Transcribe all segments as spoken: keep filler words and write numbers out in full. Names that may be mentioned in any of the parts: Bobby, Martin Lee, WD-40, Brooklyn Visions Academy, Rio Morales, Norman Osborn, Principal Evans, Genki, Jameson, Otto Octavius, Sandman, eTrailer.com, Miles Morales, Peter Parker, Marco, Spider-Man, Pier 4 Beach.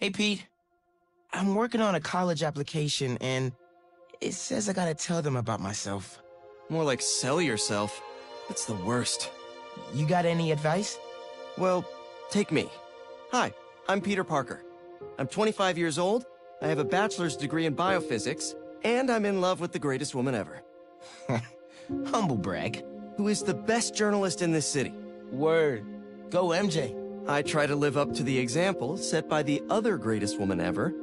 Hey, Pete. I'm working on a college application, and it says I gotta tell them about myself. More like sell yourself. That's the worst. You got any advice? Well, take me. Hi, I'm Peter Parker. I'm twenty-five years old, I have a bachelor's degree in biophysics, and I'm in love with the greatest woman ever. Humble brag. Who is the best journalist in this city. Word. Go M J. I try to live up to the example set by the other greatest woman ever,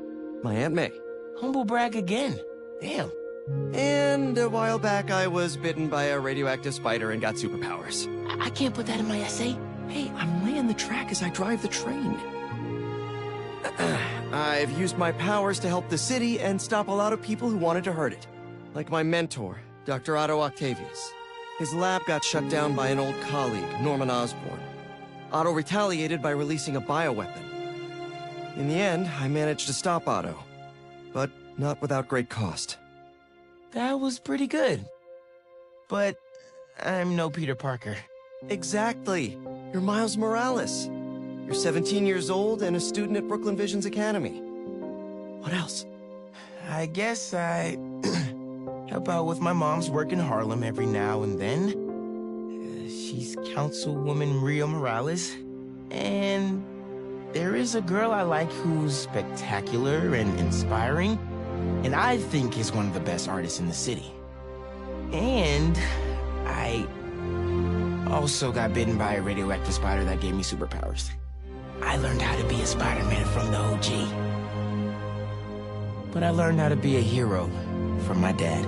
my Aunt May. Humble brag again. Damn. And a while back, I was bitten by a radioactive spider and got superpowers. I, I can't put that in my essay. Hey, I'm laying the track as I drive the train. I've used my powers to help the city and stop a lot of people who wanted to hurt it. Like my mentor, Doctor Otto Octavius. His lab got shut down by an old colleague, Norman Osborn. Otto retaliated by releasing a bioweapon. In the end, I managed to stop Otto, but not without great cost. That was pretty good. But I'm no Peter Parker. Exactly. You're Miles Morales. You're seventeen years old and a student at Brooklyn Visions Academy. What else? I guess I help out with my mom's work in Harlem every now and then. Uh, she's Councilwoman Rio Morales. And there is a girl I like who's spectacular and inspiring, and I think is one of the best artists in the city. And I also got bitten by a radioactive spider that gave me superpowers. I learned how to be a Spider-Man from the O G. But I learned how to be a hero from my dad.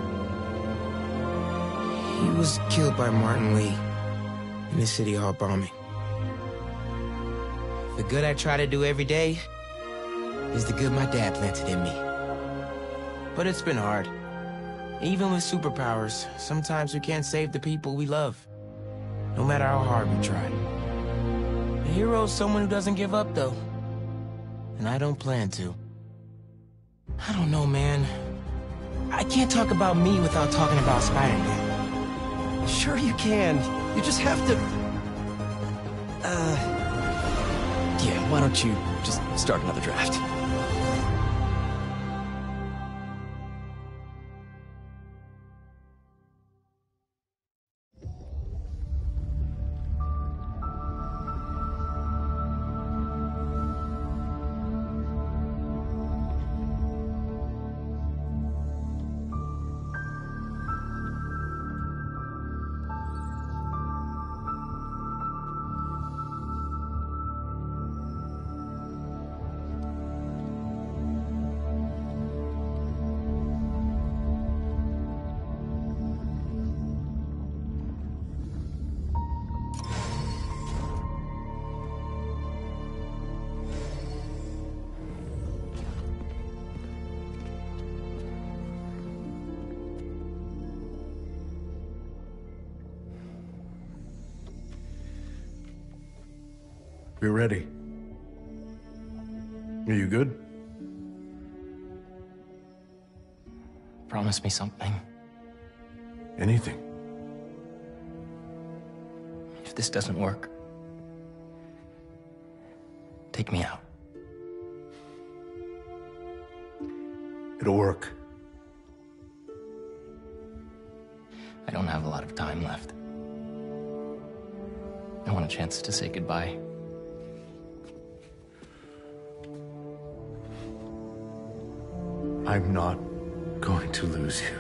He was killed by Martin Lee in the City Hall bombing. The good I try to do every day is the good my dad planted in me. But it's been hard. Even with superpowers, sometimes we can't save the people we love, no matter how hard we try. A hero is someone who doesn't give up, though. And I don't plan to. I don't know, man. I can't talk about me without talking about Spider-Man. Sure you can. You just have to... Uh... Yeah, why don't you just start another draft? You're ready. Are you good? Promise me something. Anything. If this doesn't work, take me out. It'll work. I don't have a lot of time left. I want a chance to say goodbye. I'm not going to lose you.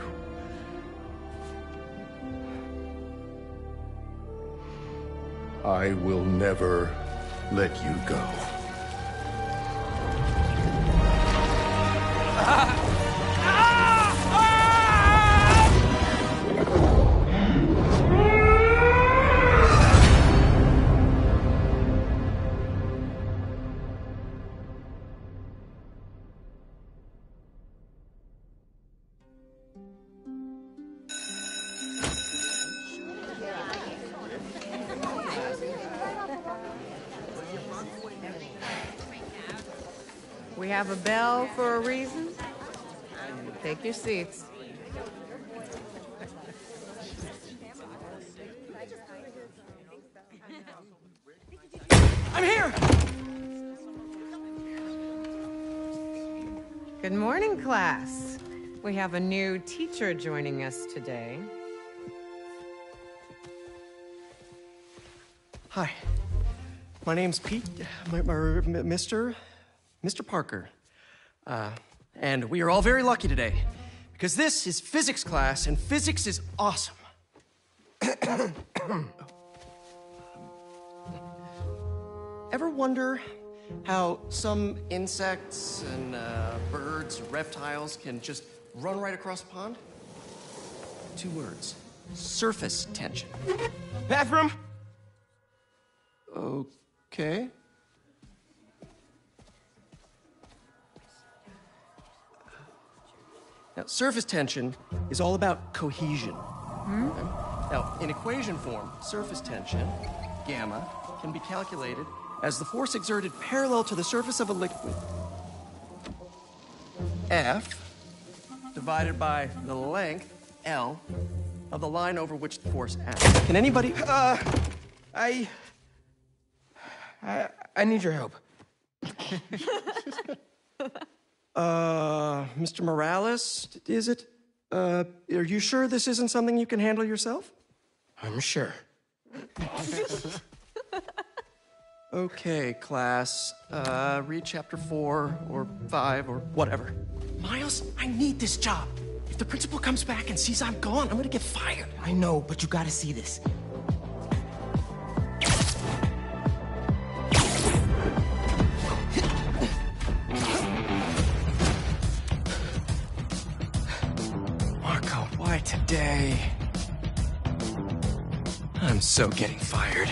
I will never let you go. Ah! Have a bell for a reason. Take your seats. I'm here! Good morning, class. We have a new teacher joining us today. Hi. My name's Pete, my, my, Mister Mister Parker. Uh, and we are all very lucky today, because this is physics class, and physics is awesome. Ever wonder how some insects and uh, birds, reptiles can just run right across a pond? Two words: surface tension. Bathroom? Okay. Now, surface tension is all about cohesion. Hmm? Okay? Now, in equation form, surface tension, gamma, can be calculated as the force exerted parallel to the surface of a liquid, F divided by the length, L, of the line over which the force acts. Can anybody... Uh, I... I, I need your help. uh, Mister Morales, is it? Uh, are you sure this isn't something you can handle yourself? I'm sure. Okay, class. Uh, read chapter four or five or whatever. Miles, I need this job. If the principal comes back and sees I'm gone, I'm gonna get fired. I know, but you gotta see this. Today, I'm so getting fired.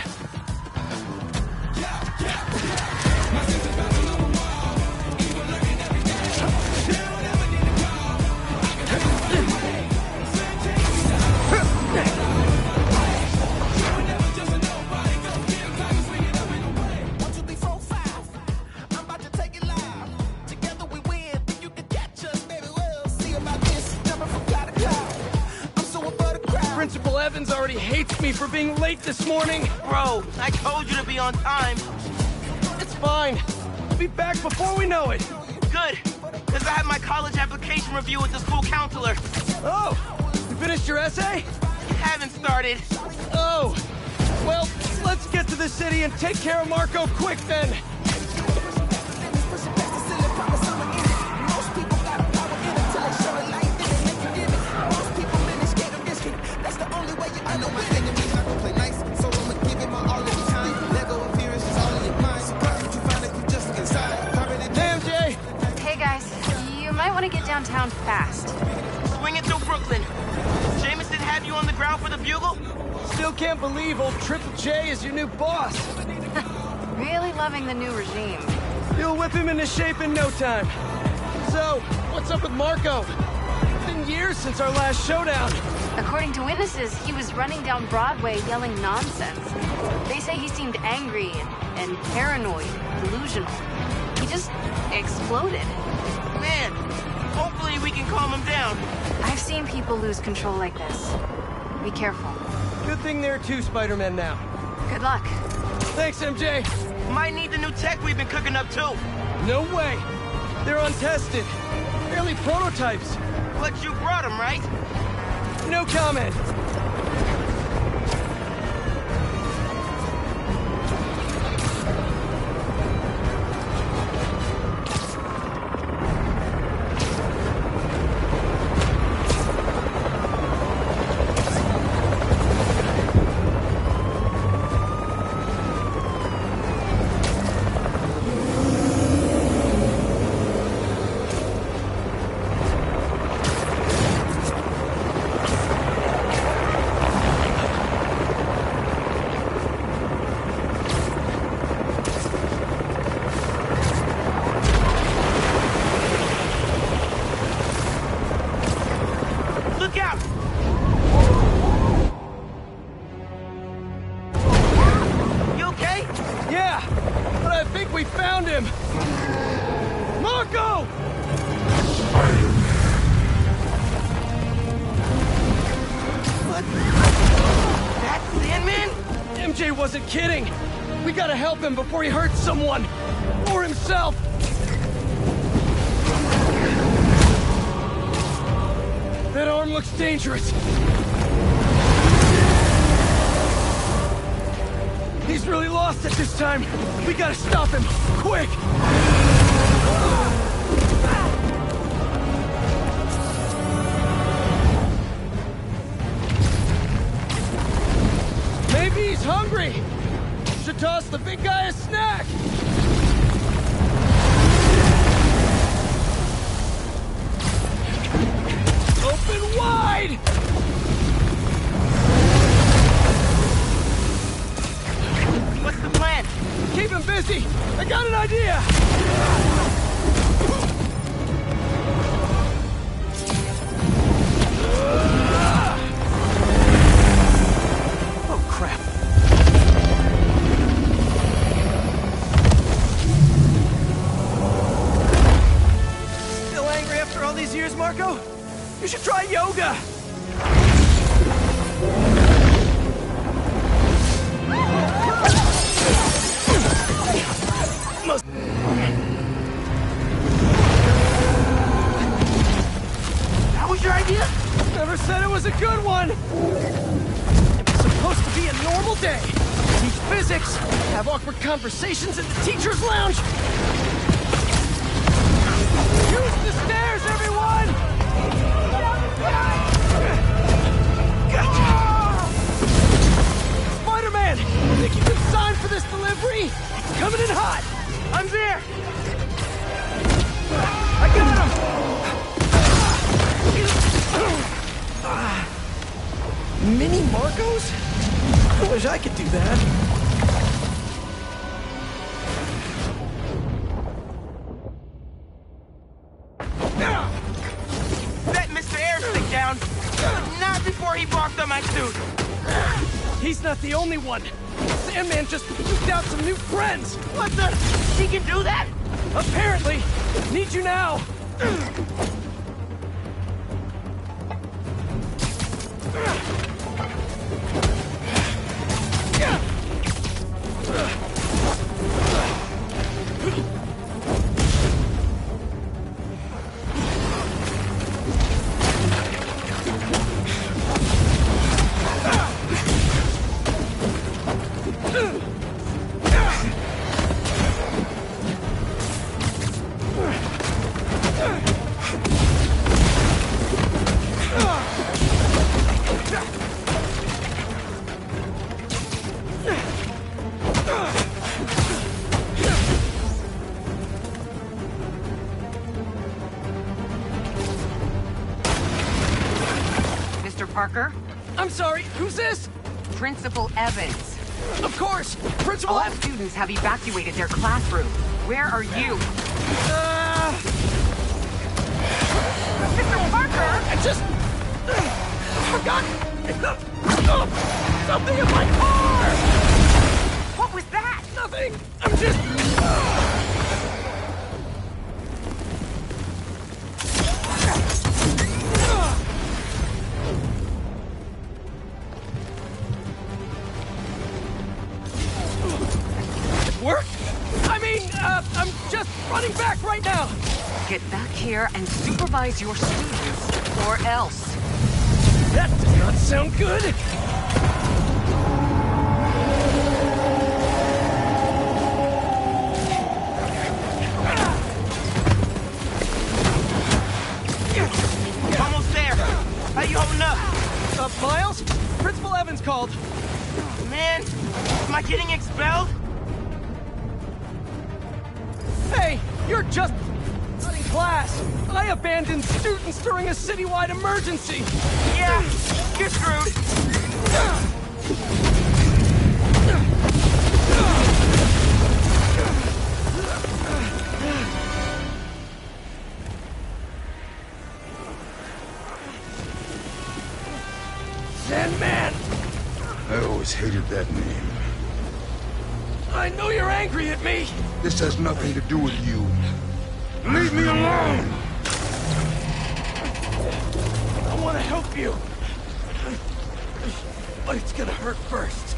Principal Evans already hates me for being late this morning. Bro, I told you to be on time. It's fine. We'll be back before we know it. Good, because I had my college application review with the school counselor. Oh, you finished your essay? Haven't started. Oh, well, let's get to the city and take care of Marco quick then. Downtown fast. Swing it through Brooklyn. Jameson, have you on the ground for the bugle? Still can't believe old Triple J is your new boss. Really loving the new regime. You'll whip him into shape in no time. So, what's up with Marco? It's been years since our last showdown. According to witnesses, he was running down Broadway yelling nonsense. They say he seemed angry and, and paranoid, delusional. He just exploded. Man! Hopefully we can calm him down. I've seen people lose control like this. Be careful. Good thing there are two Spider-Men now. Good luck. Thanks, M J. Might need the new tech we've been cooking up, too. No way. They're untested. Barely prototypes. But you brought them, right? No comment. Wasn't kidding. We gotta help him before he hurts someone or himself. it's dangerous. He's really lost at this time. We gotta stop him, quick! Maybe he's hungry. Should toss the big guy a snack. Open wide! What's the plan? Keep him busy! I got an idea! Oh, crap. Still angry after all these years, Marco? You should try yoga! That was your idea? Never said it was a good one! It was supposed to be a normal day. Teach physics, have awkward conversations at the teacher's lounge. Use the stairs, everyone! Gotcha. Spider-Man! I think you can sign for this delivery? It's coming in hot! I'm there! I got him! Mini Marcos? I wish I could do that. He's not the only one. Sandman just puked out some new friends. What the? He can do that? Apparently. Need you now. I'm sorry, who's this? Principal Evans. Of course, Principal Evans. All students have evacuated their classroom. Where are you? Uh... Mister Parker! I just... forgot... something in my car! What was that? Nothing! I'm just... Get back here and supervise your students, or else. That does not sound good! Almost there! Are you holding up? Uh, Miles? Principal Evans called. Oh, man, am I getting expelled? Hey, you're just... class. I abandoned students during a citywide emergency. Yeah, you're screwed. Sandman! I always hated that name. I know you're angry at me. This has nothing to do with you. Leave me alone! I want to help you. But it's gonna hurt first.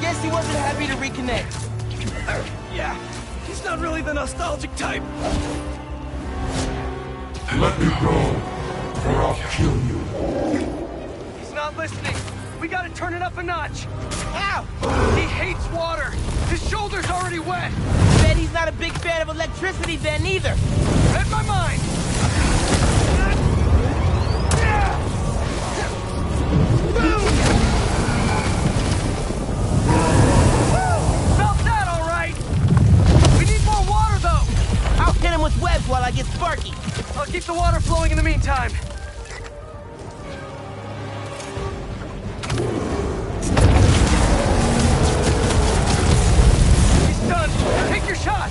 Guess he wasn't happy to reconnect. Yeah, he's not really the nostalgic type. Let me go, or I'll kill you. He's not listening. We gotta turn it up a notch. Ow! He hates water. His shoulder's already wet. Bet he's not a big fan of electricity then either. Read my mind. Webs while I get sparky. I'll keep the water flowing in the meantime. He's done. Take your shot.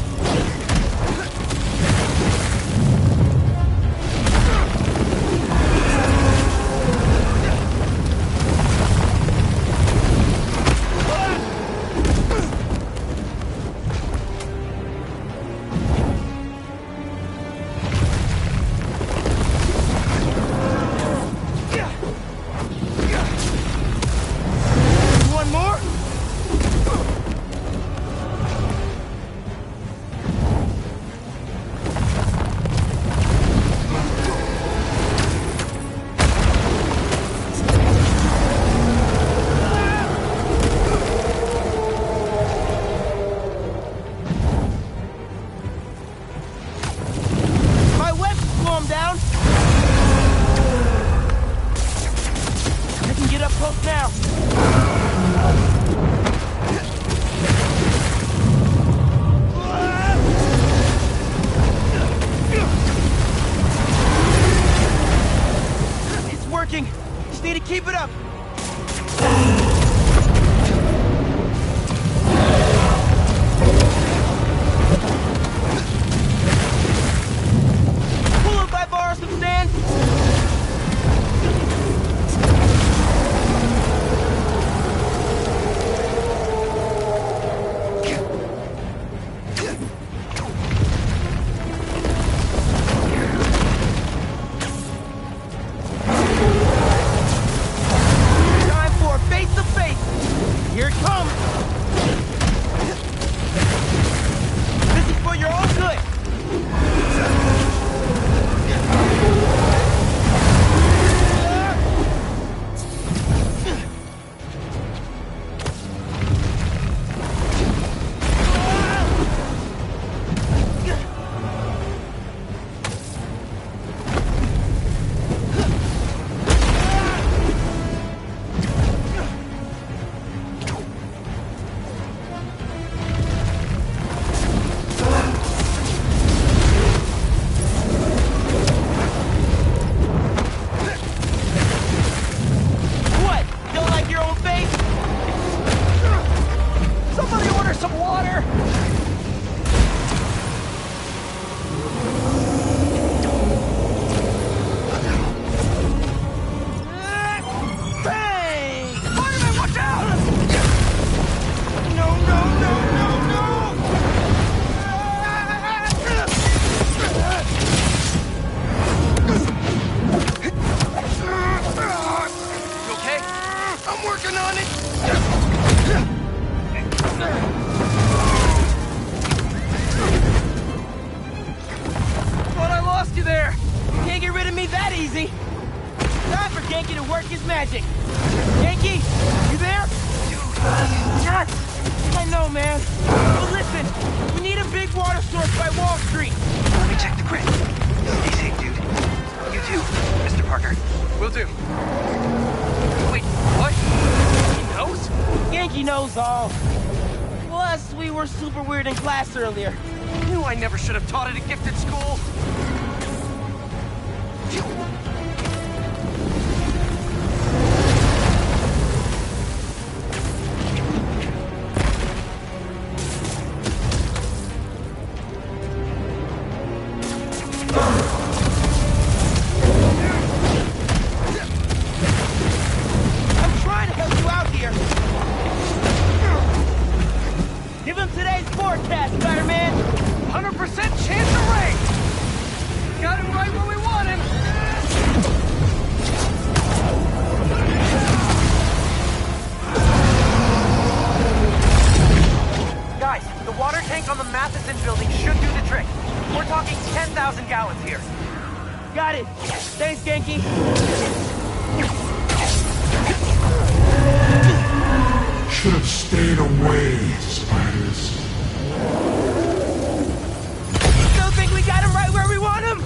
Earlier. Knew I never should have taught it at gifted school. one hundred percent chance of rain! Got him right where we want him! Got it. Thanks, Genki. Should have stayed away, spiders. Still think we got him right where we want him?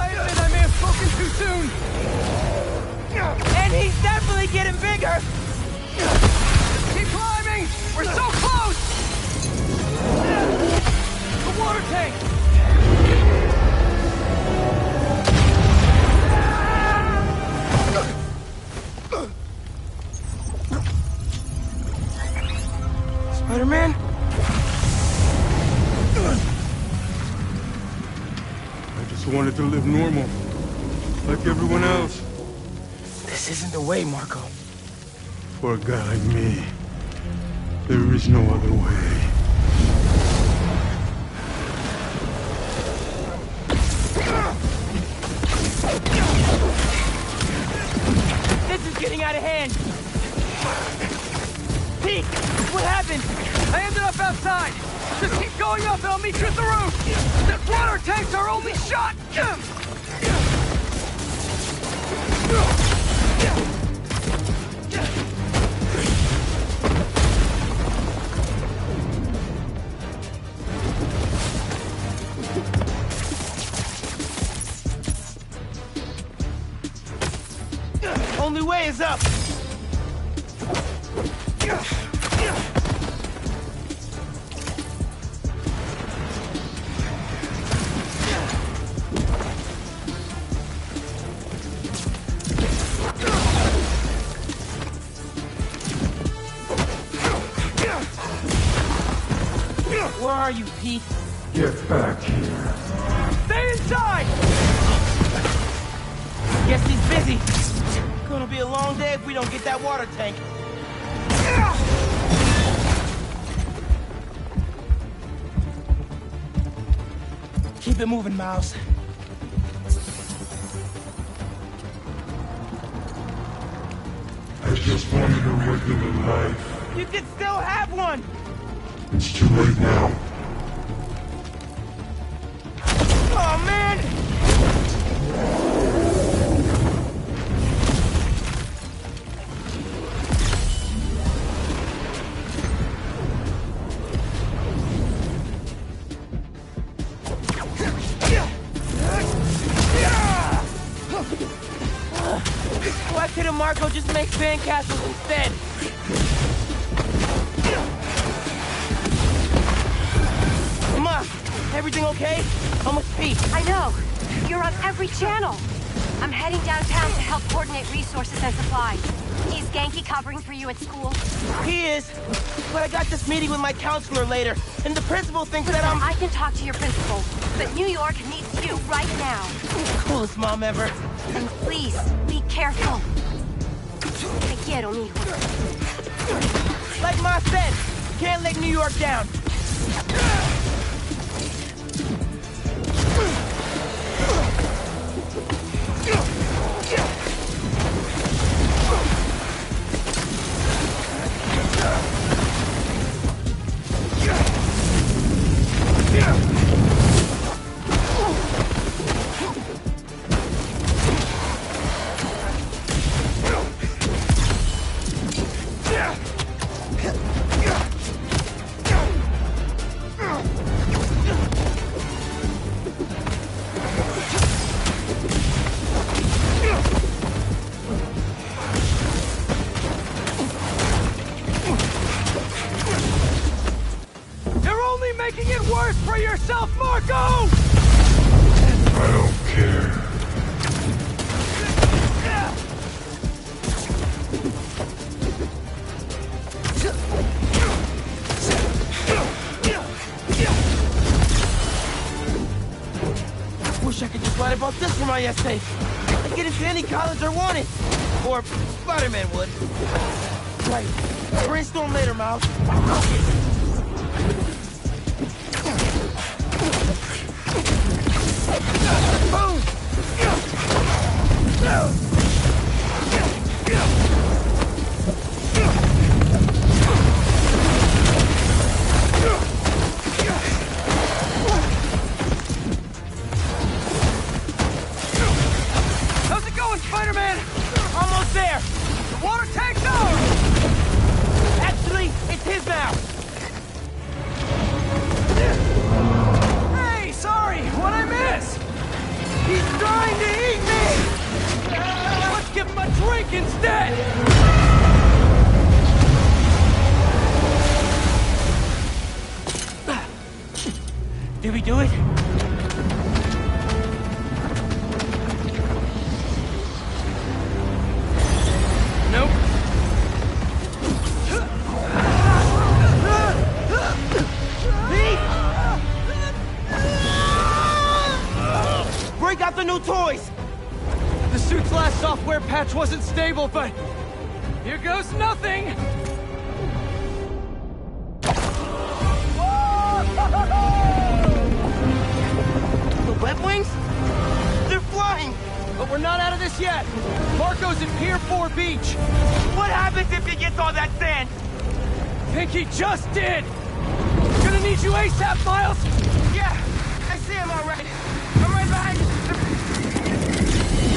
I admit I may have spoken too soon. And he's definitely getting bigger. Keep climbing. We're so close. The water tank. Spider-Man? I just wanted to live normal, like everyone else. This isn't the way, Marco. For a guy like me, there is no other way. This is getting out of hand. Pete, what happened? I ended up outside. Just keep going up and I'll meet you at the roof. The water tank's our only shot. Only way is up. Where are you, Pete? Get back here. Stay inside! Guess he's busy. It's gonna be a long day if we don't get that water tank. Keep it moving, Miles. I just wanted a regular life. You can still have one! It's too late now. Oh, man! Why couldn't Marco just make sandcastles instead? Everything okay? I'm with Pete. I know. You're on every channel. I'm heading downtown to help coordinate resources and supplies. Is Ganke covering for you at school? He is. But I got this meeting with my counselor later, and the principal thinks Listen, that I'm... I can talk to your principal, but New York needs you right now. Coolest mom ever. And please, be careful. Te quiero, mijo. Like Ma said, can't let New York down. My essay. I could get into any college I wanted. Or Spider-Man would. Right. Brainstorm later, Miles. Spider-Man! Almost there! The water tank's out! Actually, it's his now! Hey, sorry! What'd I miss? He's trying to eat me! Let's give him a drink instead! Did we do it? Nope. Lee! Break out the new toys! The suit's last software patch wasn't stable, but... here goes nothing! Wings? They're flying! But we're not out of this yet! Marco's at Pier four Beach! What happens if he gets all that sand? Think he just did! Gonna need you ASAP, Miles! Yeah, I see him already. I'm right behind you!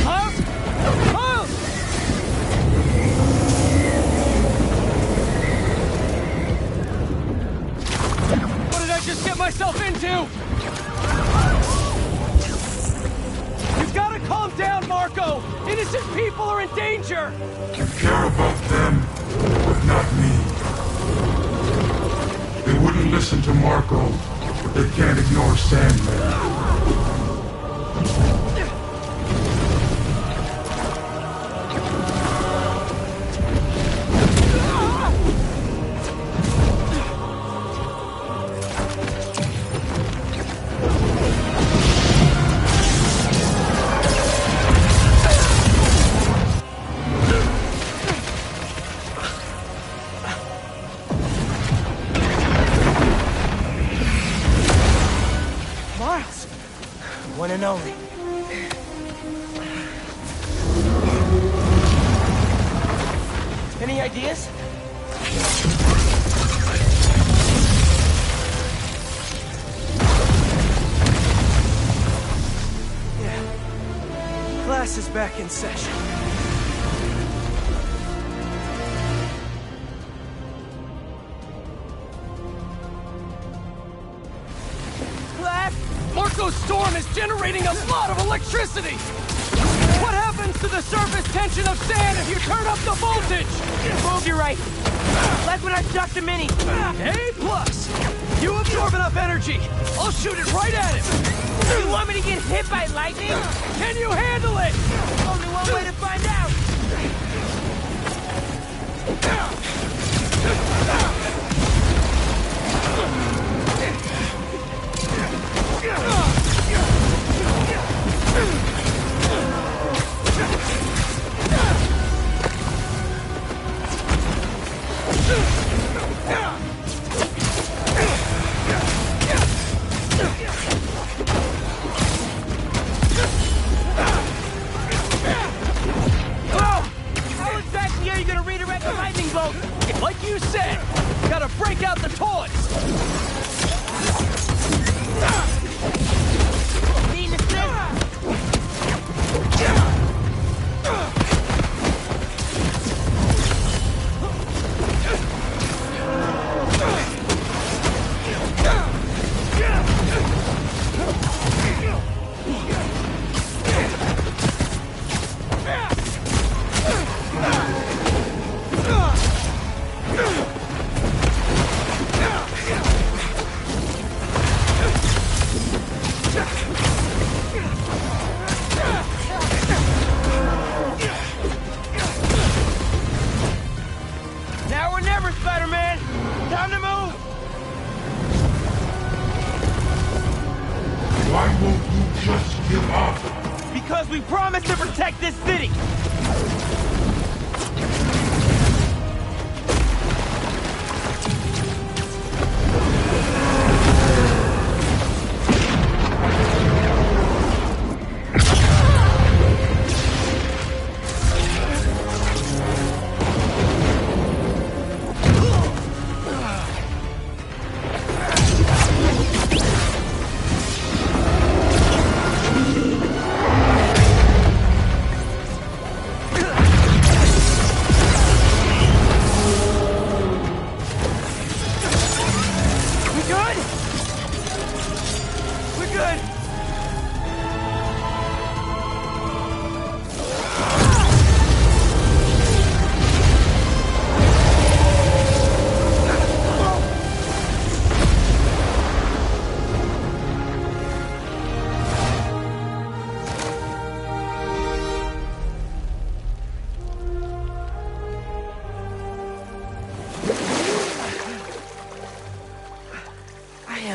Miles? Miles! What did I just get myself into? Calm down, Marco! Innocent people are in danger! You care about them, but not me. They wouldn't listen to Marco, but they can't ignore Sandman. Session. Class! Marco's storm is generating a lot of electricity! What happens to the surface tension of sand if you turn up the voltage? Move your right. Like when I stuck the mini. A plus! You absorb enough energy. I'll shoot it right at him. You want me to get hit by lightning? Can you handle it? Only one way to find out.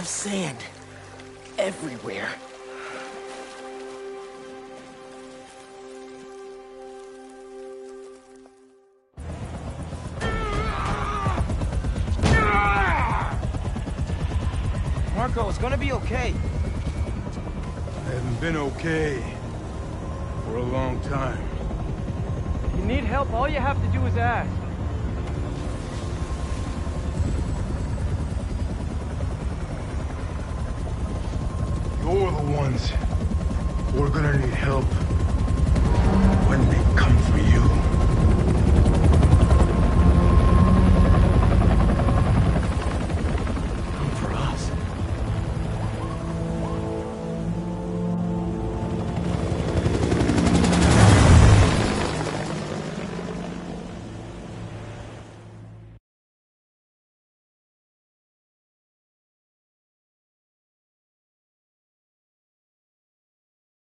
have sand everywhere. Marco, it's gonna be okay. I haven't been okay for a long time. If you need help, all you have to do is ask. You're the ones who are gonna need help when they